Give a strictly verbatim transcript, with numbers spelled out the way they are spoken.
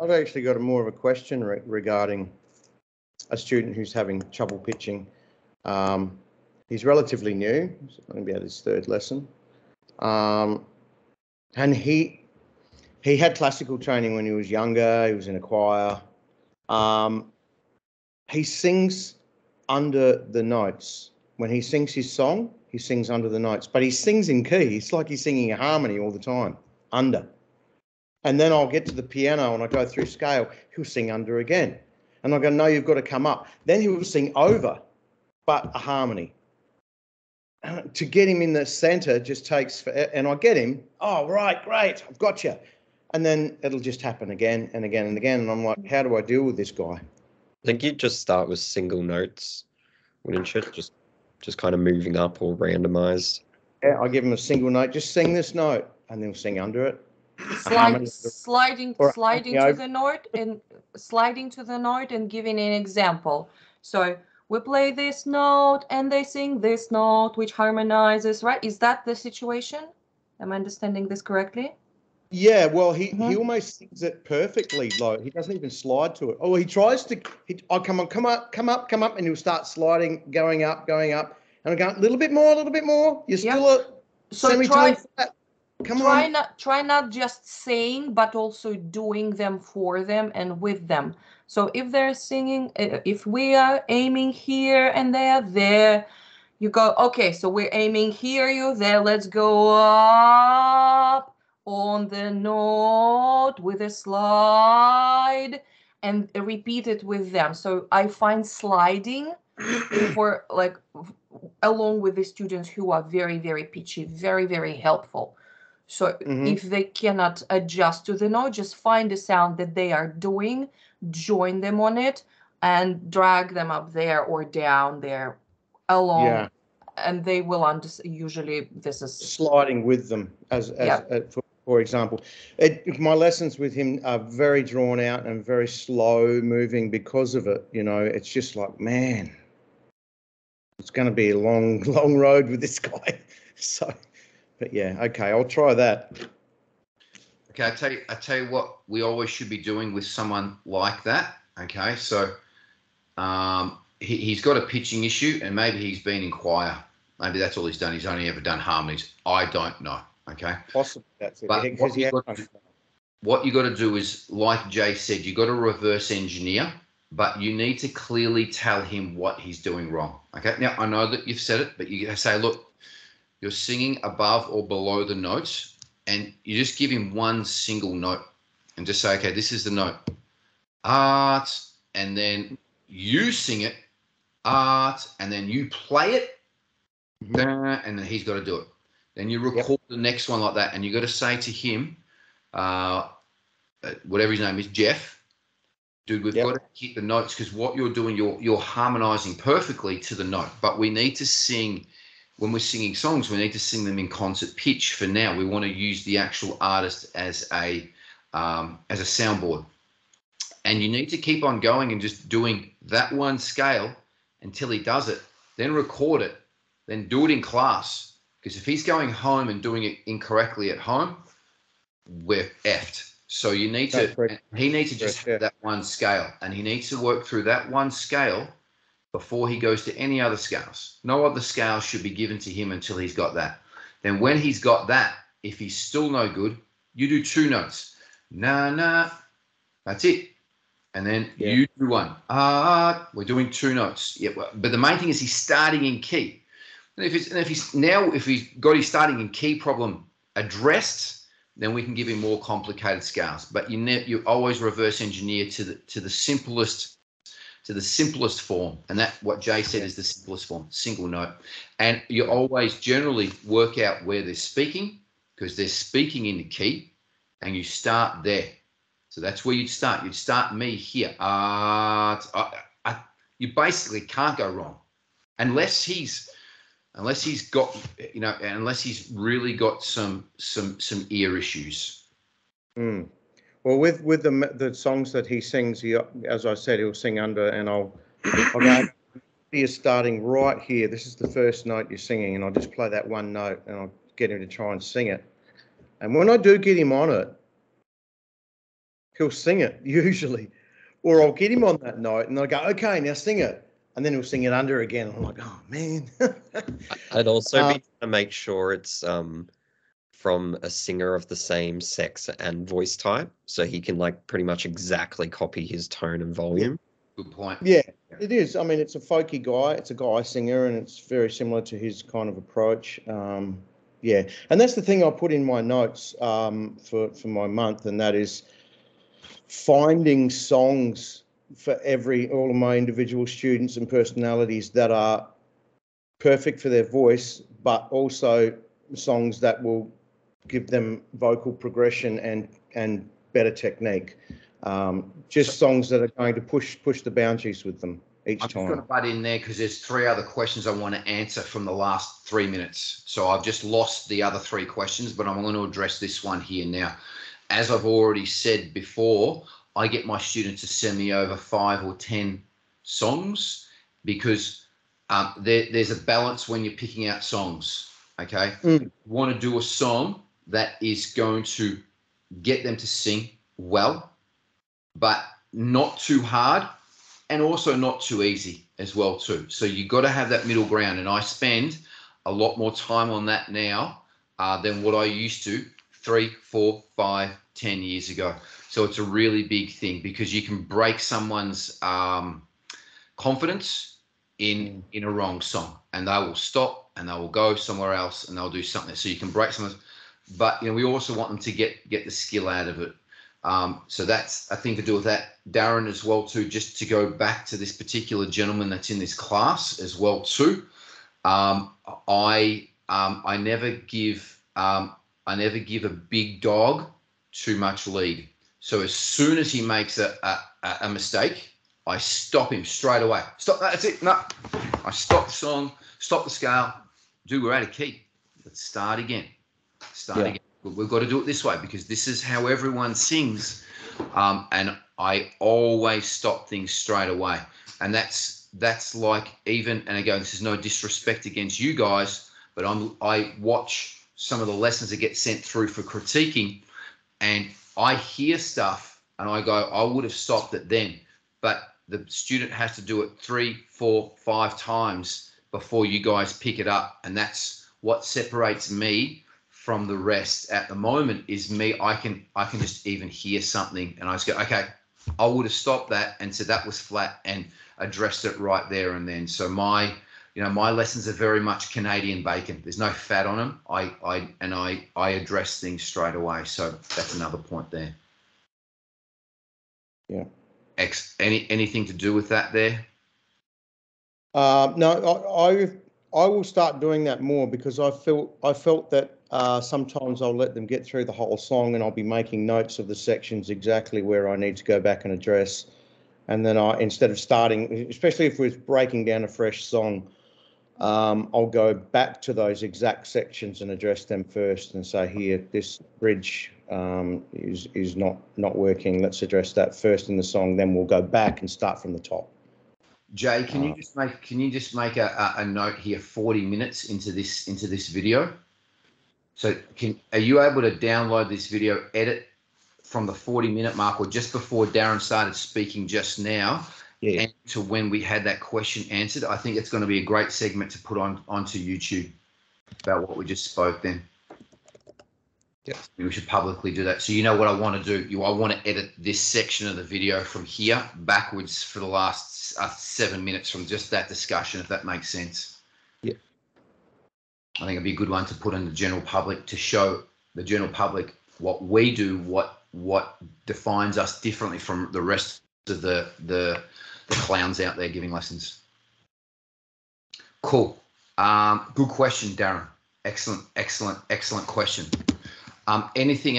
I've actually got a more of a question re regarding a student who's having trouble pitching. Um, he's relatively new, so maybe at his third lesson. Um, and he he had classical training when he was younger. He was in a choir. Um, he sings under the notes. When he sings his song, he sings under the notes, but he sings in key. It's like he's singing a harmony all the time, under. And then I'll get to the piano and I go through scale. He'll sing under again. And I go, no, you've got to come up. Then he will sing over, but a harmony. And to get him in the center just takes, for, and I get him, oh, right, great, I've got you. And then it'll just happen again and again and again. And I'm like, how do I deal with this guy? I think you'd just start with single notes, wouldn't you? Just, just kind of moving up or randomized. Yeah, I give him a single note, just sing this note, and they'll sing under it. Slide, sliding sliding to the note and sliding to the note and giving an example. So we play this note and they sing this note, which harmonizes, right? Is that the situation? Am I understanding this correctly? Yeah, well, he, mm-hmm. he almost sings it perfectly low. He doesn't even slide to it. Oh, he tries to, he, oh, come on, come up, come up, come up, and he'll start sliding, going up, going up. And I'm going, a little bit more, a little bit more. You're still yep. a so semitone flat. Come try on. Not try not just saying, but also doing them for them and with them. So if they're singing, if we are aiming here and they are there, you go, okay, so we're aiming here, you there, let's go up on the note with a slide and repeat it with them. So I find sliding for like along with the students who are very, very pitchy, very, very helpful. So mm-hmm. if they cannot adjust to the note, just find the sound that they are doing, join them on it, and drag them up there or down there along, yeah. and they will understand. Usually this is... Sliding with them, as, as, yeah. as for, for example. It, my lessons with him are very drawn out and very slow moving because of it. You know, it's just like, man, it's going to be a long, long road with this guy. So... But yeah, okay, I'll try that. Okay, I tell you, I tell you what we always should be doing with someone like that. Okay, so um, he, he's got a pitching issue, and maybe he's been in choir. Maybe that's all he's done. He's only ever done harmonies. I don't know. Okay, possibly that's it. But what you got to do, what you got to do is, like Jay said, you got to reverse engineer, but you need to clearly tell him what he's doing wrong. Okay, now I know that you've said it, but you say, look. You're singing above or below the notes, and you just give him one single note and just say, okay, this is the note, art, and then you sing it, art, and then you play it, and then he's got to do it. Then you record yep. the next one like that, and you got to say to him, uh, whatever his name is, Jeff, dude, we've yep. got to hit the notes because what you're doing, you're, you're harmonizing perfectly to the note, but we need to sing. When we're singing songs, we need to sing them in concert pitch for now. We want to use the actual artist as a um, as a soundboard. And you need to keep on going and just doing that one scale until he does it, then record it, then do it in class. Because if he's going home and doing it incorrectly at home, we're effed. So you need That's to, pretty, he needs to just pretty, have yeah. that one scale, and he needs to work through that one scale before he goes to any other scales. No other scales should be given to him until he's got that. Then when he's got that, if he's still no good, you do two notes. Na, na, that's it. And then yeah. you do one. Ah, we're doing two notes. Yeah, but the main thing is he's starting in key. And if, it's, and if he's now, if he's got his starting in key problem addressed, then we can give him more complicated scales. But you ne you always reverse engineer to the to the simplest. So the simplest form, and that what Jay said is the simplest form, single note. And you always generally work out where they're speaking because they're speaking in the key, and you start there. So that's where you'd start. You'd start me here. Uh, I, I, you basically can't go wrong unless he's, unless he's got, you know, unless he's really got some some some ear issues. Mm. Well, with with the the songs that he sings, he, as I said, he'll sing under, and I'll, I'll go, you're starting right here. This is the first note you're singing, and I'll just play that one note, and I'll get him to try and sing it. And when I do get him on it, he'll sing it usually, or I'll get him on that note and I'll go, okay, now sing it. And then he'll sing it under again. I'm like, oh, man. I'd also um, be trying to make sure it's um, from a singer of the same sex and voice type, so he can, like, pretty much exactly copy his tone and volume. Good point. Yeah, it is. I mean, it's a folky guy. It's a guy singer, and it's very similar to his kind of approach. Um, yeah, and that's the thing I put in my notes um, for, for my month, and that is finding songs for every all of my individual students and personalities that are perfect for their voice, but also songs that will give them vocal progression and and better technique. Um, just songs that are going to push push the boundaries with them each time. I'm going to butt in there because there's three other questions I want to answer from the last three minutes. So I've just lost the other three questions, but I'm going to address this one here now. As I've already said before, I get my students to send me over five or ten songs because um, there, there's a balance when you're picking out songs, okay? Mm. You want to do a song that is going to get them to sing well, but not too hard and also not too easy as well too. So you got to have that middle ground, and I spend a lot more time on that now uh, than what I used to three, four, five, ten years ago. So it's a really big thing because you can break someone's um, confidence in, in a wrong song, and they will stop and they will go somewhere else and they'll do something. So you can break someone's, but you know, we also want them to get, get the skill out of it. Um, so that's a thing to do with that. Darren as well too, just to go back to this particular gentleman that's in this class as well too. Um, I, um, I never give, um, I never give a big dog too much lead. So as soon as he makes a, a, a mistake, I stop him straight away. Stop, that's it, no. I stop the song, stop the scale. Dude, we're out of key. Let's start again, start yeah. again. We've got to do it this way because this is how everyone sings. Um, and I always stop things straight away. And that's that's like even, and again, this is no disrespect against you guys, but I'm, I watch some of the lessons that get sent through for critiquing, and I hear stuff and I go, I would have stopped it then, but the student has to do it three, four, five times before you guys pick it up. And that's what separates me from the rest at the moment is me. I can, I can just even hear something and I just go, okay, I would have stopped that and said that was flat and addressed it right there and then. So my, you know, my lessons are very much Canadian bacon. There's no fat on them. I, I, and I, I address things straight away. So that's another point there. Yeah. Ex any, anything to do with that there? Uh, no, I, I, I will start doing that more because I felt, I felt that uh, sometimes I'll let them get through the whole song and I'll be making notes of the sections exactly where I need to go back and address. And then I, instead of starting, especially if we're breaking down a fresh song, Um, I'll go back to those exact sections and address them first and say, here, this bridge um, is is not not working. Let's address that first in the song. Then we'll go back and start from the top. Jay, can uh, you just make can you just make a, a note here? forty minutes into this into this video. So, can are you able to download this video, edit from the forty minute mark or just before Darren started speaking just now? Yeah. And to when we had that question answered, I think it's going to be a great segment to put on onto YouTube about what we just spoke then. Yeah. We should publicly do that. So you know what I want to do? You, I want to edit this section of the video from here backwards for the last uh, seven minutes from just that discussion, if that makes sense. Yeah. I think it'd be a good one to put in the general public to show the general public what we do, what what defines us differently from the rest of the the the clowns out there giving lessons. Cool. Um, good question, Darren. Excellent, excellent, excellent question. Um, anything else?